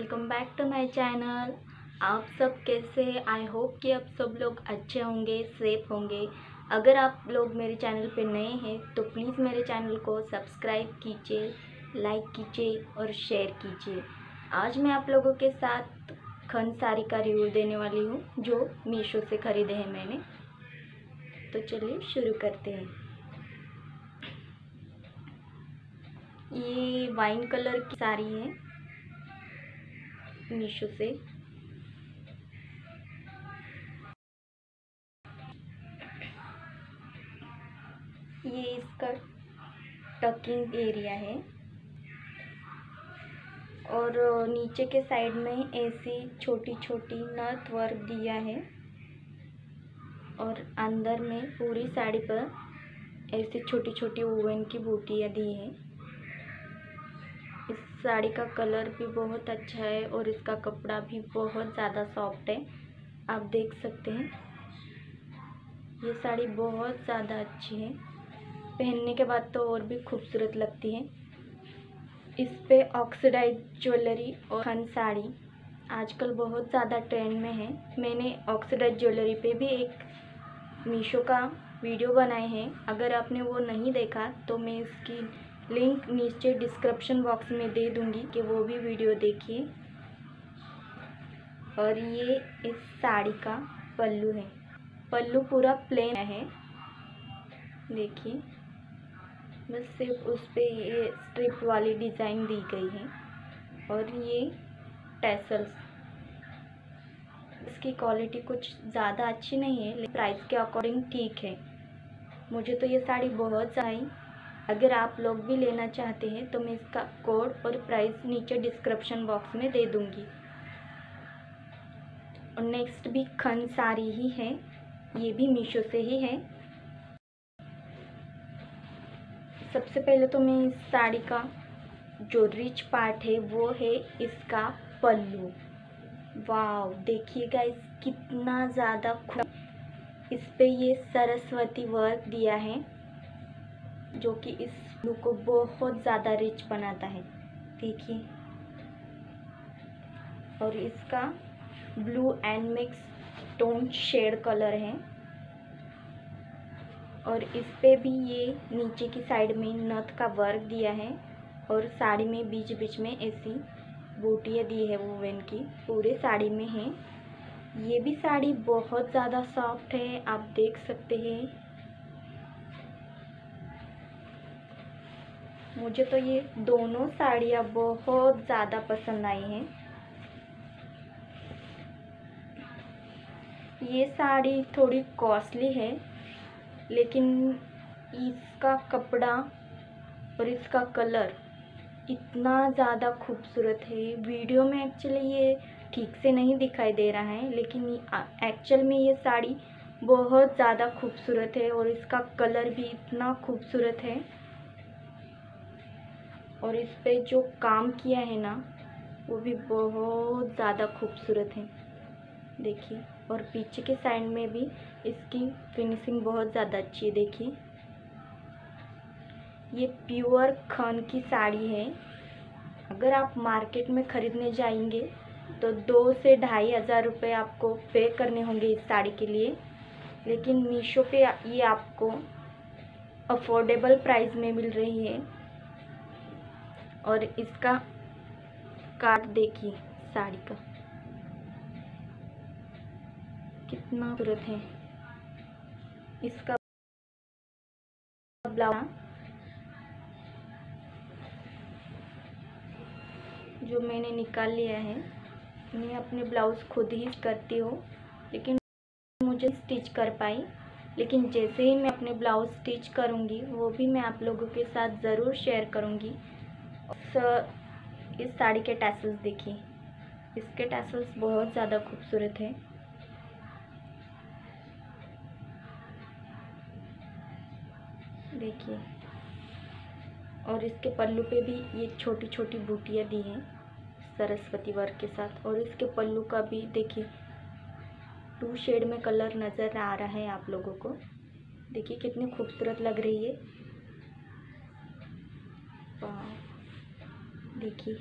Welcome back to my channel. आप सब कैसे हैं? आई होप कि आप सब लोग अच्छे होंगे, सेफ होंगे। अगर आप लोग मेरे चैनल पे नए हैं तो प्लीज़ मेरे चैनल को सब्सक्राइब कीजिए, लाइक कीजिए और शेयर कीजिए। आज मैं आप लोगों के साथ खान सारी का रिव्यू देने वाली हूँ जो मीशो से ख़रीदे हैं मैंने। तो चलिए शुरू करते हैं। ये वाइन कलर की साड़ी है मीशो से। ये इसका टकिंग एरिया है और नीचे के साइड में ऐसी छोटी छोटी नथ वर्क दिया है और अंदर में पूरी साड़ी पर ऐसी छोटी छोटी वुवन की बूटियाँ दी है। इस साड़ी का कलर भी बहुत अच्छा है और इसका कपड़ा भी बहुत ज़्यादा सॉफ्ट है। आप देख सकते हैं ये साड़ी बहुत ज़्यादा अच्छी है, पहनने के बाद तो और भी खूबसूरत लगती है। इस पे ऑक्सीडाइज ज्वेलरी और खान साड़ी आजकल बहुत ज़्यादा ट्रेंड में है। मैंने ऑक्सीडाइज ज्वेलरी पे भी एक मीशो का वीडियो बनाए हैं, अगर आपने वो नहीं देखा तो मैं इसकी लिंक नीचे डिस्क्रिप्शन बॉक्स में दे दूंगी कि वो भी वीडियो देखिए। और ये इस साड़ी का पल्लू है, पल्लू पूरा प्लेन है, देखिए बस सिर्फ उस पर ये स्ट्रिप वाली डिज़ाइन दी गई है। और ये टैसल्स, इसकी क्वालिटी कुछ ज़्यादा अच्छी नहीं है लेकिन प्राइस के अकॉर्डिंग ठीक है। मुझे तो ये साड़ी बहुत आई। अगर आप लोग भी लेना चाहते हैं तो मैं इसका कोड और प्राइस नीचे डिस्क्रिप्शन बॉक्स में दे दूंगी। और नेक्स्ट भी खान सारी ही है, ये भी मीशो से ही है। सबसे पहले तो मैं इस साड़ी का जो रिच पार्ट है वो है इसका पल्लू। वाव, देखिएगा इस कितना ज़्यादा खूब, इस पे ये सरस्वती वर्क दिया है जो कि इस लुक को बहुत ज़्यादा रिच बनाता है, देखिए। और इसका blue and mix tone shade colour है और इस पे भी ये नीचे की साइड में नथ का वर्क दिया है और साड़ी में बीच बीच में ऐसी बूटियाँ दी है वुवन की, पूरे साड़ी में है। ये भी साड़ी बहुत ज़्यादा सॉफ्ट है, आप देख सकते हैं। मुझे तो ये दोनों साड़ियाँ बहुत ज़्यादा पसंद आई हैं। ये साड़ी थोड़ी कॉस्टली है लेकिन इसका कपड़ा और इसका कलर इतना ज़्यादा खूबसूरत है। वीडियो में एक्चुअली ये ठीक से नहीं दिखाई दे रहा है लेकिन एक्चुअल में ये साड़ी बहुत ज़्यादा खूबसूरत है और इसका कलर भी इतना खूबसूरत है। और इस पे जो काम किया है ना वो भी बहुत ज़्यादा खूबसूरत है, देखिए। और पीछे के साइड में भी इसकी फिनिशिंग बहुत ज़्यादा अच्छी है, देखिए। ये प्योर खान की साड़ी है। अगर आप मार्केट में ख़रीदने जाएंगे तो 2 से 2,500 रुपये आपको पे करने होंगे इस साड़ी के लिए, लेकिन मीशो पे ये आपको अफोर्डेबल प्राइस में मिल रही है। और इसका काट देखिए साड़ी का, कितना खूबसूरत है। इसका ब्लाउज जो मैंने निकाल लिया है, मैं अपने ब्लाउज खुद ही करती हूँ लेकिन मुझे स्टिच कर पाई, लेकिन जैसे ही मैं अपने ब्लाउज स्टिच करूँगी वो भी मैं आप लोगों के साथ ज़रूर शेयर करूँगी। इस साड़ी के टैसल्स देखिए, इसके टैसल्स बहुत ज़्यादा खूबसूरत है। देखिए, और इसके पल्लू पे भी ये छोटी छोटी बूटियाँ दी हैं सरस्वती वर्क के साथ। और इसके पल्लू का भी देखिए 2 शेड में कलर नज़र आ रहा है आप लोगों को, देखिए कितनी खूबसूरत लग रही है। देखिए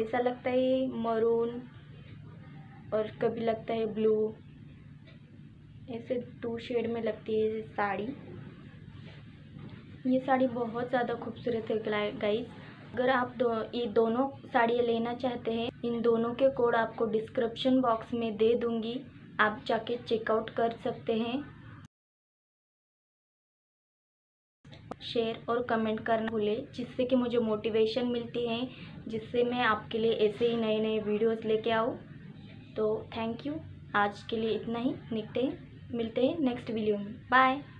ऐसा लगता है मरून और कभी लगता है ब्लू, ऐसे 2 शेड में लगती है ये साड़ी। ये साड़ी बहुत ज़्यादा खूबसूरत है गाइस। अगर आप ये दोनों साड़ियाँ लेना चाहते हैं, इन दोनों के कोड आपको डिस्क्रिप्शन बॉक्स में दे दूँगी, आप जाके चेकआउट कर सकते हैं। शेयर और कमेंट करना भूलें, जिससे कि मुझे मोटिवेशन मिलती है, जिससे मैं आपके लिए ऐसे ही नए नए वीडियोस लेके आऊँ। तो थैंक यू, आज के लिए इतना ही। मिलते हैं नेक्स्ट वीडियो में, बाय।